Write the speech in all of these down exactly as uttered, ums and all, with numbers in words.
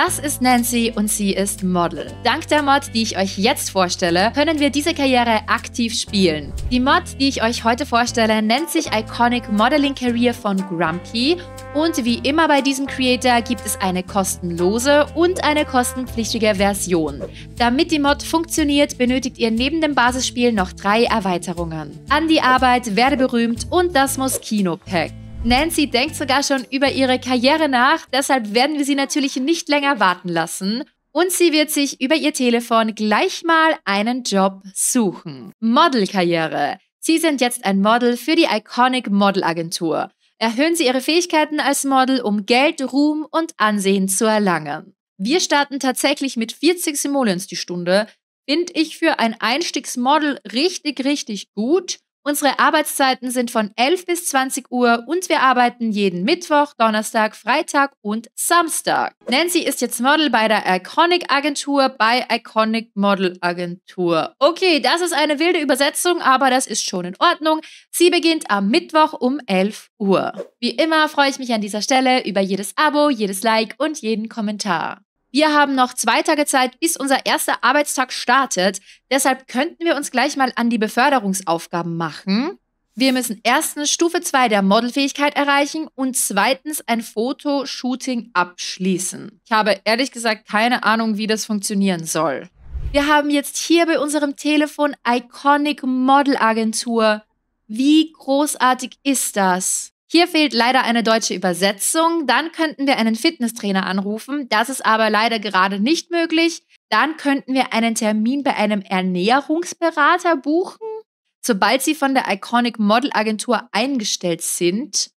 Das ist Nancy und sie ist Model. Dank der Mod, die ich euch jetzt vorstelle, können wir diese Karriere aktiv spielen. Die Mod, die ich euch heute vorstelle, nennt sich Iconic Modeling Career von Grumpy und wie immer bei diesem Creator gibt es eine kostenlose und eine kostenpflichtige Version. Damit die Mod funktioniert, benötigt ihr neben dem Basisspiel noch drei Erweiterungen. An die Arbeit, werde berühmt und das Moskino Pack. Nancy denkt sogar schon über ihre Karriere nach, deshalb werden wir sie natürlich nicht länger warten lassen. Und sie wird sich über ihr Telefon gleich mal einen Job suchen. Modelkarriere. Sie sind jetzt ein Model für die Iconic Model Agentur. Erhöhen Sie Ihre Fähigkeiten als Model, um Geld, Ruhm und Ansehen zu erlangen. Wir starten tatsächlich mit vierzig Simoleons die Stunde. Finde ich für ein Einstiegsmodel richtig, richtig gut. Unsere Arbeitszeiten sind von elf bis zwanzig Uhr und wir arbeiten jeden Mittwoch, Donnerstag, Freitag und Samstag. Nancy ist jetzt Model bei der Iconic Agentur, bei Iconic Model Agentur. Okay, das ist eine wilde Übersetzung, aber das ist schon in Ordnung. Sie beginnt am Mittwoch um elf Uhr. Wie immer freue ich mich an dieser Stelle über jedes Abo, jedes Like und jeden Kommentar. Wir haben noch zwei Tage Zeit, bis unser erster Arbeitstag startet. Deshalb könnten wir uns gleich mal an die Beförderungsaufgaben machen. Wir müssen erstens Stufe zwei der Modelfähigkeit erreichen und zweitens ein Fotoshooting abschließen. Ich habe ehrlich gesagt keine Ahnung, wie das funktionieren soll. Wir haben jetzt hier bei unserem Telefon Iconic Model Agentur. Wie großartig ist das? Hier fehlt leider eine deutsche Übersetzung, dann könnten wir einen Fitnesstrainer anrufen, das ist aber leider gerade nicht möglich. Dann könnten wir einen Termin bei einem Ernährungsberater buchen. Sobald Sie von der Iconic Model Agentur eingestellt sind,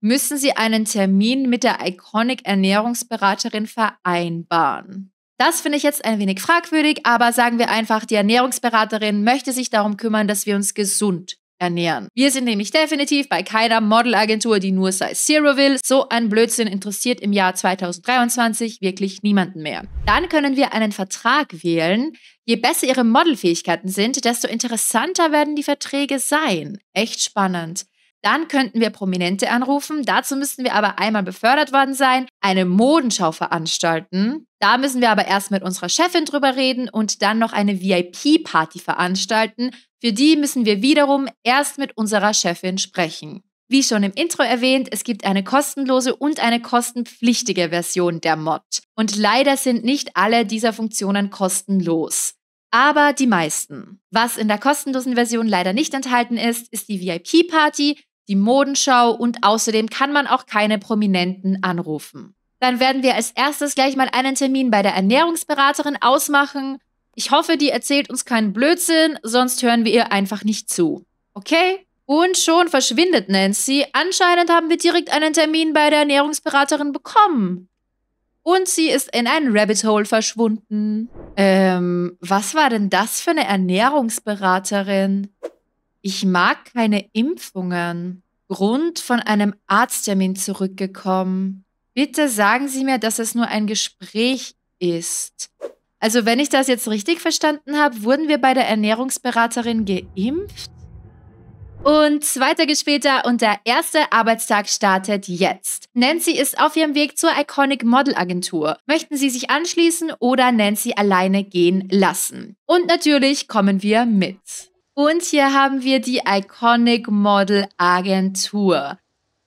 müssen Sie einen Termin mit der Iconic Ernährungsberaterin vereinbaren. Das finde ich jetzt ein wenig fragwürdig, aber sagen wir einfach, die Ernährungsberaterin möchte sich darum kümmern, dass wir uns gesund ernähren. ernähren. Wir sind nämlich definitiv bei keiner Modelagentur, die nur Size Zero will. So ein Blödsinn interessiert im Jahr zweitausenddreiundzwanzig wirklich niemanden mehr. Dann können wir einen Vertrag wählen. Je besser Ihre Modelfähigkeiten sind, desto interessanter werden die Verträge sein. Echt spannend. Dann könnten wir Prominente anrufen. Dazu müssten wir aber einmal befördert worden sein, eine Modenschau veranstalten. Da müssen wir aber erst mit unserer Chefin drüber reden und dann noch eine V I P-Party veranstalten. Für die müssen wir wiederum erst mit unserer Chefin sprechen. Wie schon im Intro erwähnt, es gibt eine kostenlose und eine kostenpflichtige Version der Mod. Und leider sind nicht alle dieser Funktionen kostenlos. Aber die meisten. Was in der kostenlosen Version leider nicht enthalten ist, ist die V I P-Party, die Modenschau und außerdem kann man auch keine Prominenten anrufen. Dann werden wir als erstes gleich mal einen Termin bei der Ernährungsberaterin ausmachen. Ich hoffe, die erzählt uns keinen Blödsinn, sonst hören wir ihr einfach nicht zu. Okay? Und schon verschwindet Nancy. Anscheinend haben wir direkt einen Termin bei der Ernährungsberaterin bekommen. Und sie ist in einen Rabbit Hole verschwunden. Ähm, was war denn das für eine Ernährungsberaterin? Ich mag keine Impfungen. Grund von einem Arzttermin zurückgekommen. Bitte sagen Sie mir, dass es nur ein Gespräch ist. Also wenn ich das jetzt richtig verstanden habe, wurden wir bei der Ernährungsberaterin geimpft? Und zwei Tage später und der erste Arbeitstag startet jetzt. Nancy ist auf ihrem Weg zur Iconic Model Agentur. Möchten Sie sich anschließen oder Nancy alleine gehen lassen? Und natürlich kommen wir mit. Und hier haben wir die Iconic Model Agentur.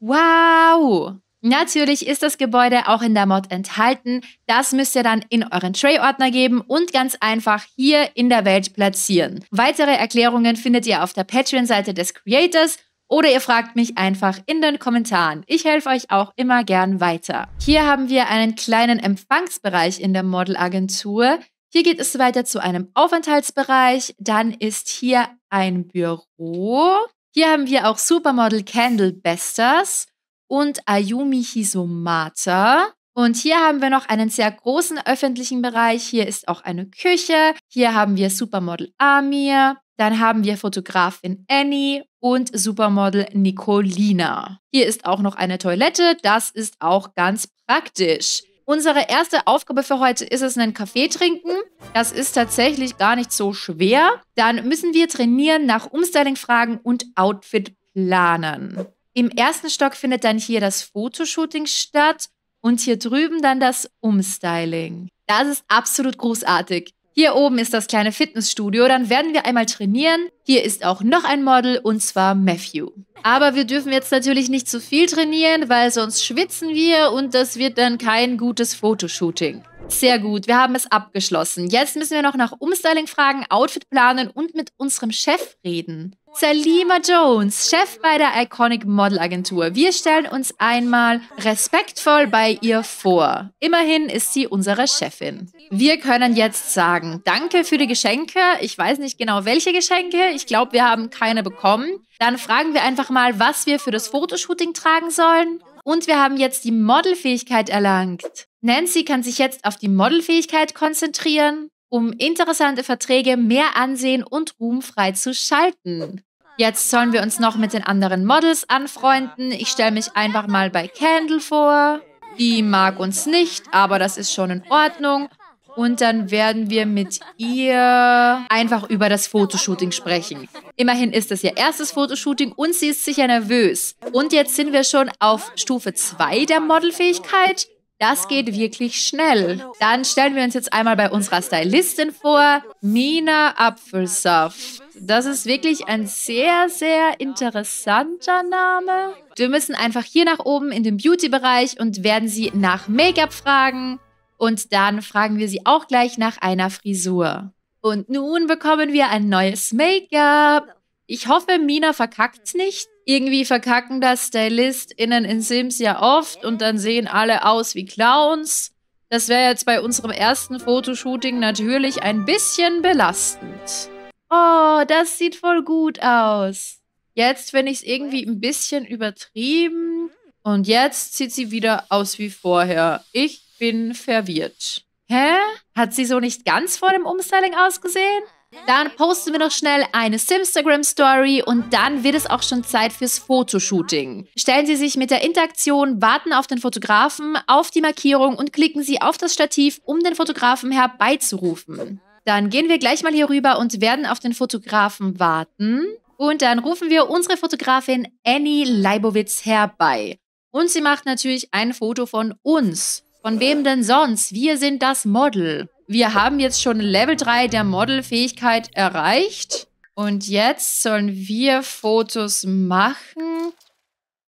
Wow! Natürlich ist das Gebäude auch in der Mod enthalten. Das müsst ihr dann in euren Tray-Ordner geben und ganz einfach hier in der Welt platzieren. Weitere Erklärungen findet ihr auf der Patreon-Seite des Creators oder ihr fragt mich einfach in den Kommentaren. Ich helfe euch auch immer gern weiter. Hier haben wir einen kleinen Empfangsbereich in der Modelagentur. Hier geht es weiter zu einem Aufenthaltsbereich. Dann ist hier ein Büro. Hier haben wir auch Supermodel Kendall Besters und Ayumi Hisomata. Und hier haben wir noch einen sehr großen öffentlichen Bereich. Hier ist auch eine Küche. Hier haben wir Supermodel Amir. Dann haben wir Fotografin Annie und Supermodel Nicolina. Hier ist auch noch eine Toilette. Das ist auch ganz praktisch. Unsere erste Aufgabe für heute ist es, einen Kaffee trinken. Das ist tatsächlich gar nicht so schwer. Dann müssen wir trainieren, nach Umstyling-Fragen und Outfit planen. Im ersten Stock findet dann hier das Fotoshooting statt Und hier drüben dann das Umstyling. Das ist absolut großartig. Hier oben ist das kleine Fitnessstudio, dann werden wir einmal trainieren. Hier ist auch noch ein Model, und zwar Matthew. Aber wir dürfen jetzt natürlich nicht zu viel trainieren, weil sonst schwitzen wir und das wird dann kein gutes Fotoshooting. Sehr gut, wir haben es abgeschlossen. Jetzt müssen wir noch nach Umstyling fragen, Outfit planen und mit unserem Chef reden. Salima Jones, Chef bei der Iconic Model Agentur. Wir stellen uns einmal respektvoll bei ihr vor. Immerhin ist sie unsere Chefin. Wir können jetzt sagen, danke für die Geschenke. Ich weiß nicht genau, welche Geschenke. Ich glaube, wir haben keine bekommen. Dann fragen wir einfach mal, was wir für das Fotoshooting tragen sollen. Und wir haben jetzt die Modelfähigkeit erlangt. Nancy kann sich jetzt auf die Modelfähigkeit konzentrieren, um interessante Verträge, mehr Ansehen und Ruhm freizuschalten. Jetzt sollen wir uns noch mit den anderen Models anfreunden. Ich stelle mich einfach mal bei Candle vor. Die mag uns nicht, aber das ist schon in Ordnung. Und dann werden wir mit ihr einfach über das Fotoshooting sprechen. Immerhin ist es ihr erstes Fotoshooting und sie ist sicher nervös. Und jetzt sind wir schon auf Stufe zwei der Modelfähigkeit. Das geht wirklich schnell. Dann stellen wir uns jetzt einmal bei unserer Stylistin vor, Mina Apfelsaft. Das ist wirklich ein sehr, sehr interessanter Name. Wir müssen einfach hier nach oben in den Beauty-Bereich und werden sie nach Make-up fragen. Und dann fragen wir sie auch gleich nach einer Frisur. Und nun bekommen wir ein neues Make-up. Ich hoffe, Mina verkackt's nicht. Irgendwie verkacken das StylistInnen in Sims ja oft und dann sehen alle aus wie Clowns. Das wäre jetzt bei unserem ersten Fotoshooting natürlich ein bisschen belastend. Oh, das sieht voll gut aus. Jetzt finde ich es irgendwie ein bisschen übertrieben. Und jetzt sieht sie wieder aus wie vorher. Ich bin verwirrt. Hä? Hat sie so nicht ganz vor dem Umstyling ausgesehen? Dann posten wir noch schnell eine Simstagram-Story und dann wird es auch schon Zeit fürs Fotoshooting. Stellen Sie sich mit der Interaktion, warten auf den Fotografen, auf die Markierung und klicken Sie auf das Stativ, um den Fotografen herbeizurufen. Dann gehen wir gleich mal hier rüber und werden auf den Fotografen warten. Und dann rufen wir unsere Fotografin Annie Leibowitz herbei. Und sie macht natürlich ein Foto von uns. Von wem denn sonst? Wir sind das Model. Wir haben jetzt schon Level drei der Modelfähigkeit erreicht. Und jetzt sollen wir Fotos machen.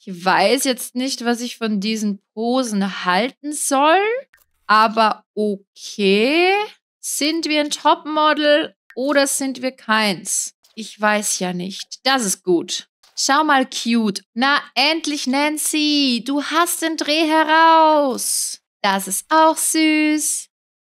Ich weiß jetzt nicht, was ich von diesen Posen halten soll. Aber okay. Sind wir ein Topmodel oder sind wir keins? Ich weiß ja nicht. Das ist gut. Schau mal, cute. Na, endlich, Nancy. Du hast den Dreh heraus. Das ist auch süß.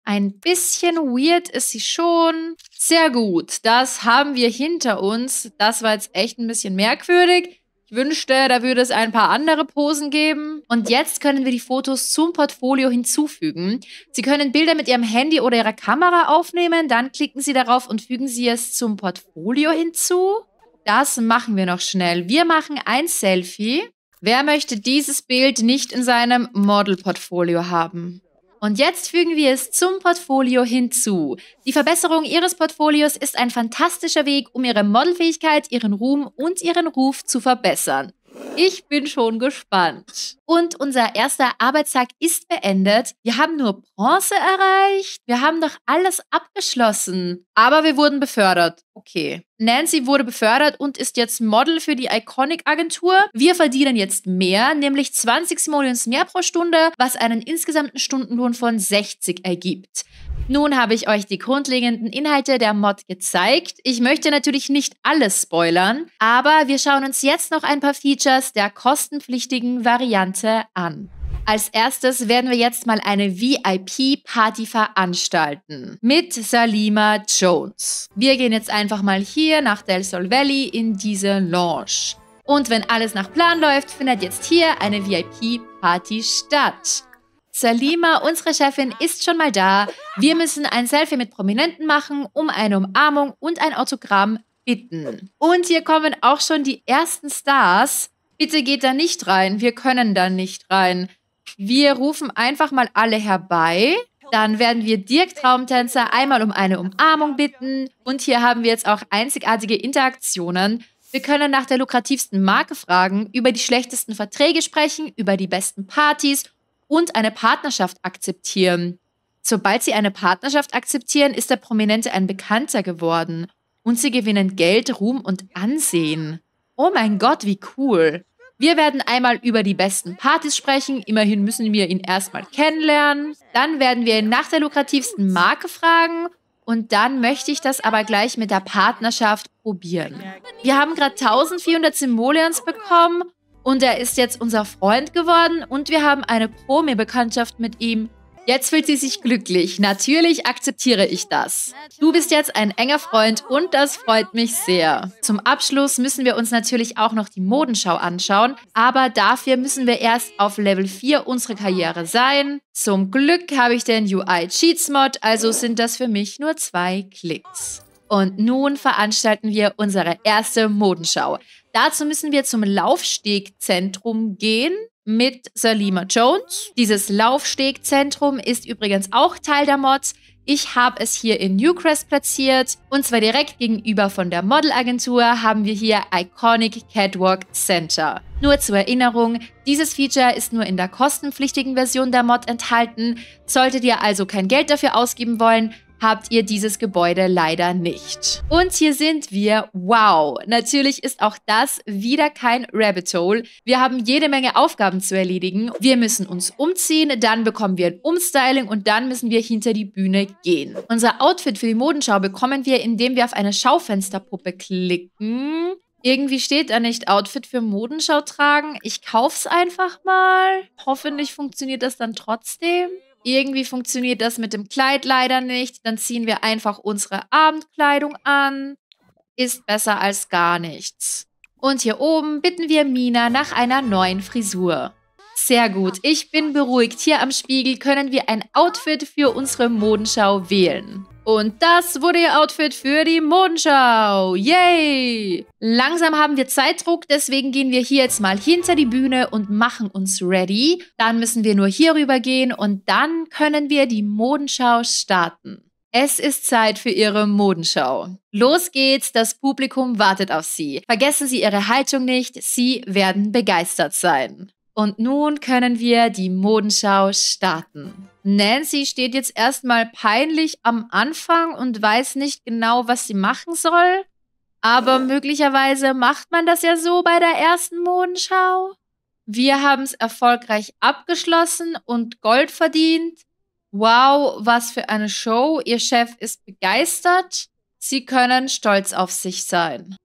Ein bisschen weird ist sie schon. Sehr gut, das haben wir hinter uns. Das war jetzt echt ein bisschen merkwürdig. Ich wünschte, da würde es ein paar andere Posen geben. Und jetzt können wir die Fotos zum Portfolio hinzufügen. Sie können Bilder mit Ihrem Handy oder Ihrer Kamera aufnehmen. Dann klicken Sie darauf und fügen Sie es zum Portfolio hinzu. Das machen wir noch schnell. Wir machen ein Selfie. Wer möchte dieses Bild nicht in seinem Model-Portfolio haben? Und jetzt fügen wir es zum Portfolio hinzu. Die Verbesserung Ihres Portfolios ist ein fantastischer Weg, um Ihre Modelfähigkeit, Ihren Ruhm und Ihren Ruf zu verbessern. Ich bin schon gespannt. Und unser erster Arbeitstag ist beendet. Wir haben nur Bronze erreicht. Wir haben doch alles abgeschlossen. Aber wir wurden befördert. Okay. Nancy wurde befördert und ist jetzt Model für die Iconic Agentur. Wir verdienen jetzt mehr, nämlich zwanzig Simoleons mehr pro Stunde, was einen insgesamten Stundenlohn von sechzig ergibt. Nun habe ich euch die grundlegenden Inhalte der Mod gezeigt. Ich möchte natürlich nicht alles spoilern, aber wir schauen uns jetzt noch ein paar Features der kostenpflichtigen Variante an. Als erstes werden wir jetzt mal eine V I P-Party veranstalten mit Salima Jones. Wir gehen jetzt einfach mal hier nach Del Sol Valley in diese Lounge. Und wenn alles nach Plan läuft, findet jetzt hier eine V I P-Party statt. Salima, unsere Chefin, ist schon mal da. Wir müssen ein Selfie mit Prominenten machen, um eine Umarmung und ein Autogramm bitten. Und hier kommen auch schon die ersten Stars. Bitte geht da nicht rein, wir können da nicht rein. Wir rufen einfach mal alle herbei. Dann werden wir Dirk Traumtänzer einmal um eine Umarmung bitten. Und hier haben wir jetzt auch einzigartige Interaktionen. Wir können nach der lukrativsten Marke fragen, über die schlechtesten Verträge sprechen, über die besten Partys und eine Partnerschaft akzeptieren. Sobald sie eine Partnerschaft akzeptieren, ist der Prominente ein Bekannter geworden und sie gewinnen Geld, Ruhm und Ansehen. Oh mein Gott, wie cool. Wir werden einmal über die besten Partys sprechen. Immerhin müssen wir ihn erstmal kennenlernen. Dann werden wir ihn nach der lukrativsten Marke fragen. Und dann möchte ich das aber gleich mit der Partnerschaft probieren. Wir haben gerade eintausendvierhundert Simoleons bekommen und er ist jetzt unser Freund geworden und wir haben eine Promi-Bekanntschaft mit ihm. Jetzt fühlt sie sich glücklich. Natürlich akzeptiere ich das. Du bist jetzt ein enger Freund und das freut mich sehr. Zum Abschluss müssen wir uns natürlich auch noch die Modenschau anschauen, aber dafür müssen wir erst auf Level vier unserer Karriere sein. Zum Glück habe ich den U I-Cheats-Mod, also sind das für mich nur zwei Klicks. Und nun veranstalten wir unsere erste Modenschau. Dazu müssen wir zum Laufstegzentrum gehen mit Salima Jones. Dieses Laufstegzentrum ist übrigens auch Teil der Mods. Ich habe es hier in Newcrest platziert. Und zwar direkt gegenüber von der Modelagentur haben wir hier Iconic Catwalk Center. Nur zur Erinnerung, dieses Feature ist nur in der kostenpflichtigen Version der Mod enthalten. Solltet ihr also kein Geld dafür ausgeben wollen, habt ihr dieses Gebäude leider nicht. Und hier sind wir. Wow! Natürlich ist auch das wieder kein Rabbit Hole. Wir haben jede Menge Aufgaben zu erledigen. Wir müssen uns umziehen, dann bekommen wir ein Umstyling und dann müssen wir hinter die Bühne gehen. Unser Outfit für die Modenschau bekommen wir, indem wir auf eine Schaufensterpuppe klicken. Irgendwie steht da nicht Outfit für Modenschau tragen. Ich kauf's einfach mal. Hoffentlich funktioniert das dann trotzdem. Irgendwie funktioniert das mit dem Kleid leider nicht. Dann ziehen wir einfach unsere Abendkleidung an. Ist besser als gar nichts. Und hier oben bitten wir Mina nach einer neuen Frisur. Sehr gut, ich bin beruhigt. Hier am Spiegel können wir ein Outfit für unsere Modenschau wählen. Und das wurde ihr Outfit für die Modenschau. Yay! Langsam haben wir Zeitdruck, deswegen gehen wir hier jetzt mal hinter die Bühne und machen uns ready. Dann müssen wir nur hier rüber gehen und dann können wir die Modenschau starten. Es ist Zeit für ihre Modenschau. Los geht's, das Publikum wartet auf sie. Vergessen Sie Ihre Haltung nicht, Sie werden begeistert sein. Und nun können wir die Modenschau starten. Nancy steht jetzt erstmal peinlich am Anfang und weiß nicht genau, was sie machen soll. Aber möglicherweise macht man das ja so bei der ersten Modenschau. Wir haben es erfolgreich abgeschlossen und Gold verdient. Wow, was für eine Show. Ihr Chef ist begeistert. Sie können stolz auf sich sein.